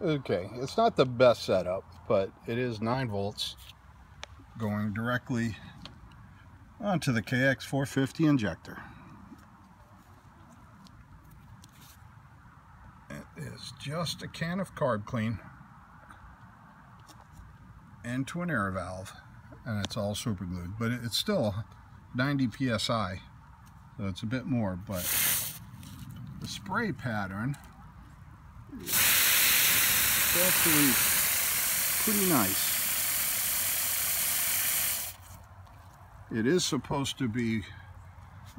Okay, it's not the best setup, but it is 9 volts going directly onto the KX450 injector. It is just a can of carb clean into an air valve, and it's all super glued, but it's still 90 psi, so it's a bit more, but the spray pattern is actually pretty nice. It is supposed to be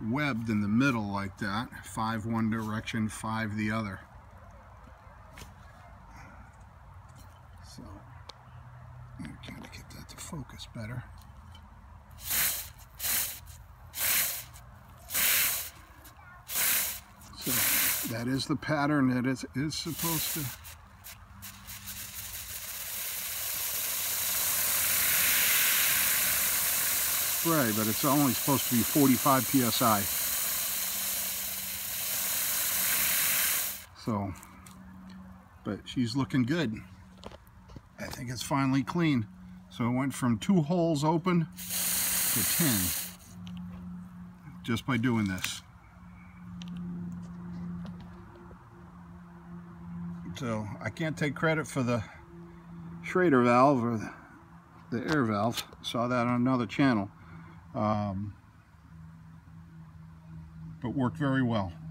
webbed in the middle like that, 5 one direction, 5 the other. So, I'm trying to get that to focus better. So, that is the pattern that it is supposed to be. Spray, but it's only supposed to be 45 psi. So, but she's looking good. I think it's finally clean. So it went from 2 holes open to 10 just by doing this. So I can't take credit for the Schrader valve or the air valve. Saw that on another channel. But worked very well.